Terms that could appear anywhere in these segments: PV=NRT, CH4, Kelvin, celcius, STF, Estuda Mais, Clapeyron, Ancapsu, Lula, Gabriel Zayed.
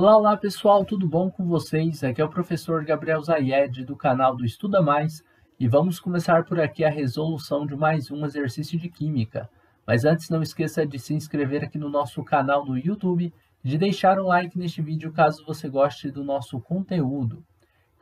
Olá pessoal, tudo bom com vocês? Aqui é o professor Gabriel Zayed do canal do Estuda Mais e vamos começar por aqui a resolução de mais um exercício de Química. Mas antes não esqueça de se inscrever aqui no nosso canal no YouTube e de deixar um like neste vídeo caso você goste do nosso conteúdo.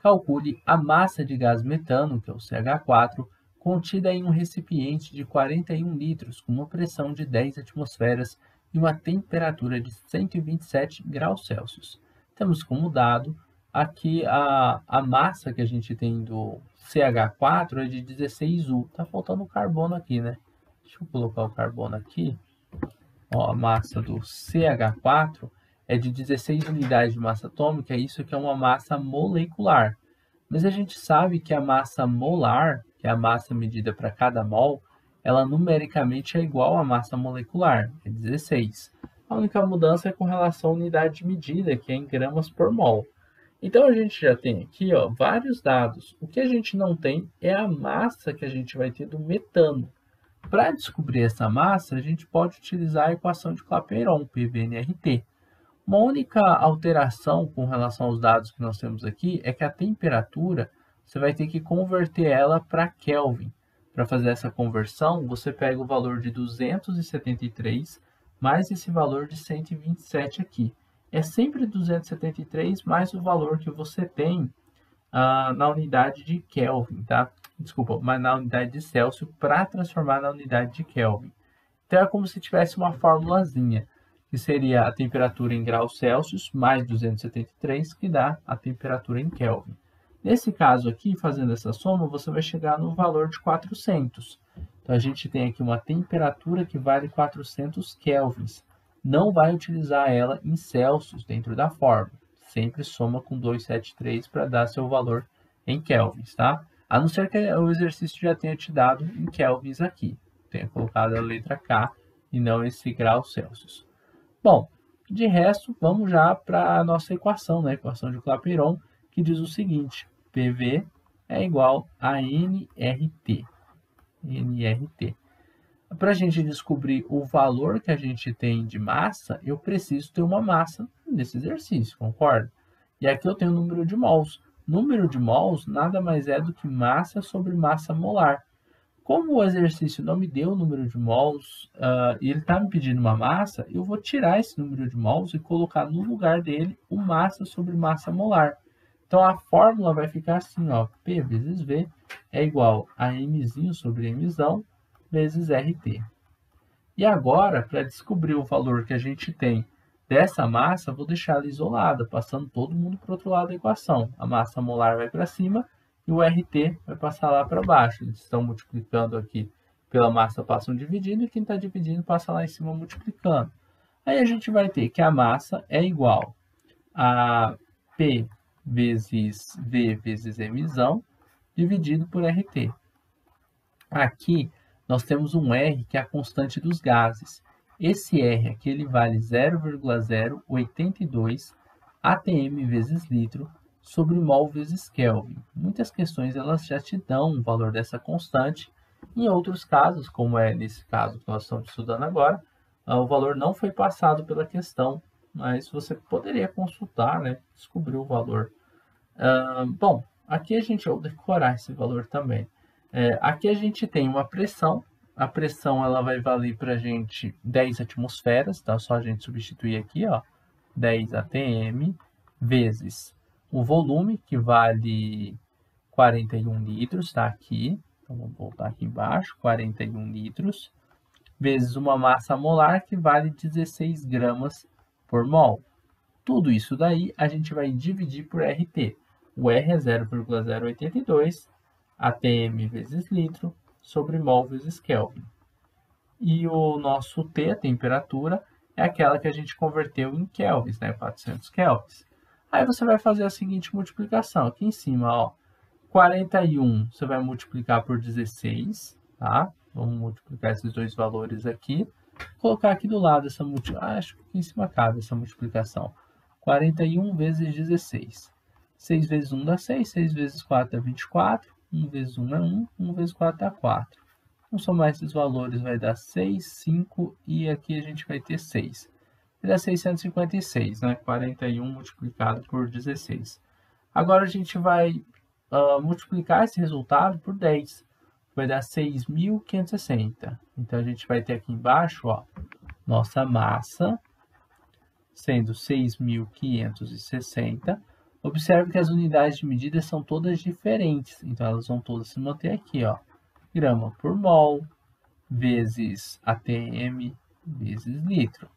Calcule a massa de gás metano, que é o CH4, contida em um recipiente de 41 litros com uma pressão de 10 atmosferas e uma temperatura de 127 graus Celsius. Temos como dado aqui a massa que a gente tem do CH4 é de 16U. Tá faltando o carbono aqui, né? Deixa eu colocar o carbono aqui. Ó, a massa do CH4 é de 16 unidades de massa atômica, isso aqui é uma massa molecular. Mas a gente sabe que a massa molar, que é a massa medida para cada mol, ela numericamente é igual à massa molecular, é 16. A única mudança é com relação à unidade de medida, que é em gramas por mol. Então, a gente já tem aqui ó, vários dados. O que a gente não tem é a massa que a gente vai ter do metano. Para descobrir essa massa, a gente pode utilizar a equação de Clapeyron, PV=NRT. Uma única alteração com relação aos dados que nós temos aqui é que a temperatura, você vai ter que converter ela para Kelvin. Para fazer essa conversão, você pega o valor de 273 mais esse valor de 127 aqui. É sempre 273 mais o valor que você tem na unidade de Kelvin, tá? Desculpa, mas na unidade de Celsius para transformar na unidade de Kelvin. Então, é como se tivesse uma formulazinha, que seria a temperatura em graus Celsius mais 273, que dá a temperatura em Kelvin. Nesse caso aqui, fazendo essa soma, você vai chegar no valor de 400. Então, a gente tem aqui uma temperatura que vale 400 kelvins. Não vai utilizar ela em Celsius dentro da fórmula. Sempre soma com 273 para dar seu valor em kelvins, tá? A não ser que o exercício já tenha te dado em kelvins aqui. Tenha colocado a letra K e não esse grau Celsius. Bom, de resto, vamos já para a nossa equação, né? A equação de Clapeyron, que diz o seguinte. PV é igual a NRT. Para a gente descobrir o valor que a gente tem de massa, eu preciso ter uma massa nesse exercício, concorda? E aqui eu tenho o número de mols. Número de mols nada mais é do que massa sobre massa molar. Como o exercício não me deu o número de mols e ele está me pedindo uma massa, eu vou tirar esse número de mols e colocar no lugar dele o massa sobre massa molar. Então, a fórmula vai ficar assim, ó, P vezes V é igual a Mzinho sobre Mzão vezes RT. E agora, para descobrir o valor que a gente tem dessa massa, vou deixar ela isolada, passando todo mundo para o outro lado da equação. A massa molar vai para cima e o RT vai passar lá para baixo. Eles estão multiplicando aqui pela massa, passam dividindo, e quem está dividindo passa lá em cima multiplicando. Aí, a gente vai ter que a massa é igual a P vezes V vezes Mzão, dividido por RT. Aqui, nós temos um R, que é a constante dos gases. Esse R aqui, ele vale 0,082 atm vezes litro sobre mol vezes Kelvin. Muitas questões, elas já te dão o valor dessa constante. Em outros casos, como é nesse caso que nós estamos estudando agora, o valor não foi passado pela questão, mas você poderia consultar, né? Descobrir o valor. Bom, aqui a gente vai decorar esse valor também. Aqui a gente tem uma pressão. A pressão ela vai valer para a gente 10 atmosferas, tá? Só a gente substituir aqui, ó, 10 atm vezes o volume, que vale 41 litros, tá? Aqui, então vamos voltar aqui embaixo, 41 litros, vezes uma massa molar, que vale 16 gramas por mol. Tudo isso daí a gente vai dividir por RT. O R é 0,082 atm vezes litro sobre mol vezes Kelvin. E o nosso T, a temperatura, é aquela que a gente converteu em kelvins, né? 400 kelvins. Aí você vai fazer a seguinte multiplicação. Aqui em cima, ó, 41 você vai multiplicar por 16, tá? Vamos multiplicar esses dois valores aqui. Colocar aqui do lado essa multiplicação, acho que aqui em cima cabe essa multiplicação, 41 vezes 16, 6 vezes 1 dá 6, 6 vezes 4 dá 24, 1 vezes 1 é 1, 1 vezes 4 dá 4. Vamos somar esses valores, vai dar 6, 5 e aqui a gente vai ter 6. ele é 656, né? 41 multiplicado por 16. Agora a gente vai multiplicar esse resultado por 10. Vai dar 6.560. Então a gente vai ter aqui embaixo, ó, nossa massa sendo 6.560. Observe que as unidades de medida são todas diferentes, então elas vão todas se manter aqui, ó, grama por mol vezes ATM vezes litro.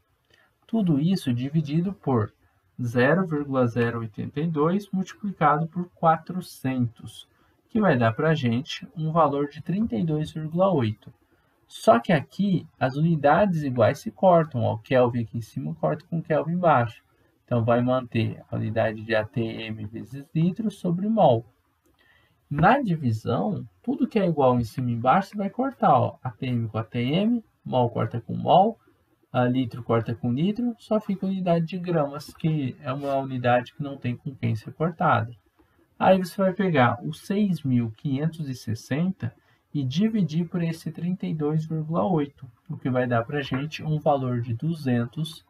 Tudo isso dividido por 0,082 multiplicado por 400, que vai dar para a gente um valor de 32,8. Só que aqui as unidades iguais se cortam, ó, o Kelvin aqui em cima corta com o Kelvin embaixo. Então, vai manter a unidade de ATM vezes litro sobre mol. Na divisão, tudo que é igual em cima e embaixo, você vai cortar. Ó, ATM com ATM, mol corta com mol, litro corta com litro, só fica a unidade de gramas, que é uma unidade que não tem com quem ser cortada. Aí você vai pegar o 6.560 e dividir por esse 32,8, o que vai dar para a gente um valor de 200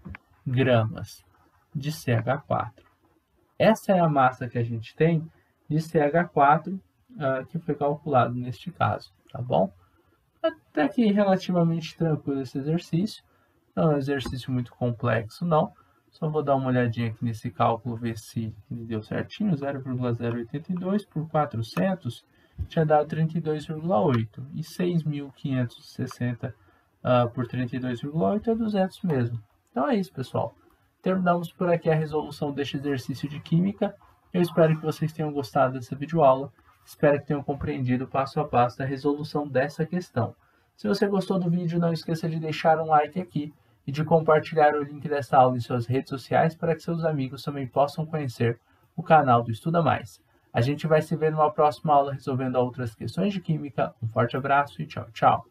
gramas de CH4. Essa é a massa que a gente tem de CH4 que foi calculado neste caso, tá bom? Até que relativamente tranquilo esse exercício, não é um exercício muito complexo não, só vou dar uma olhadinha aqui nesse cálculo, ver se ele deu certinho. 0,082 por 400 tinha dado 32,8 e 6.560 por 32,8 é 200 mesmo. Então é isso, pessoal. Terminamos por aqui a resolução deste exercício de química. Eu espero que vocês tenham gostado dessa videoaula. Espero que tenham compreendido passo a passo da resolução dessa questão. Se você gostou do vídeo, não esqueça de deixar um like aqui e de compartilhar o link dessa aula em suas redes sociais para que seus amigos também possam conhecer o canal do Estuda Mais. A gente vai se ver numa próxima aula resolvendo outras questões de química. Um forte abraço e tchau, tchau!